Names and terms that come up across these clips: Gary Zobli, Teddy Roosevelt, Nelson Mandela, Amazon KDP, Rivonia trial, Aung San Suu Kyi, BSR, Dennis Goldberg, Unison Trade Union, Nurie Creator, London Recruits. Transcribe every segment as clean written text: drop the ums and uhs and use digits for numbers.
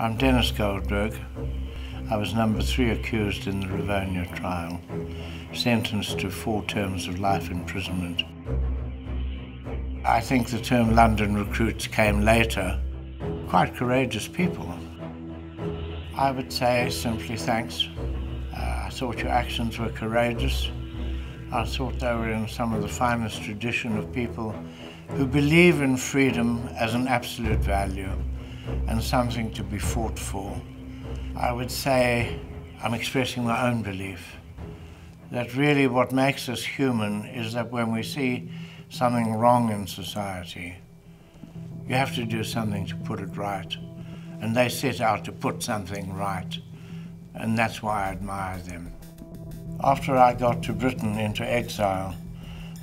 I'm Dennis Goldberg. I was number 3 accused in the Rivonia trial, sentenced to 4 terms of life imprisonment. I think the term London Recruits came later. Quite courageous people. I would say simply thanks. I thought your actions were courageous. I thought they were in some of the finest tradition of people who believe in freedom as an absolute value and something to be fought for. I would say I'm expressing my own belief that really what makes us human is that when we see something wrong in society, you have to do something to put it right. And they set out to put something right. And that's why I admire them. After I got to Britain into exile,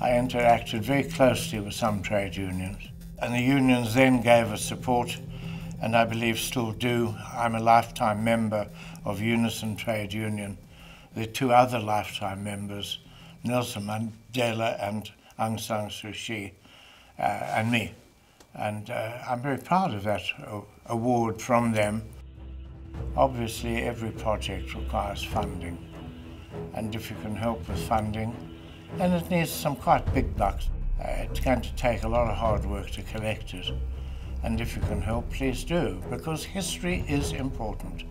I interacted very closely with some trade unions. And the unions then gave us support, and I believe still do. I'm a lifetime member of Unison Trade Union. There are 2 other lifetime members, Nelson Mandela and Aung San Suu Kyi, and me. And I'm very proud of that award from them. Obviously, every project requires funding. And if you can help with funding, then it needs some quite big bucks. It's going to take a lot of hard work to collect it. And if you can help, please do, because history is important.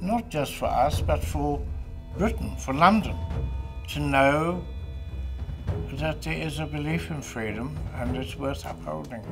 Not just for us, but for Britain, for London, to know that there is a belief in freedom and it's worth upholding.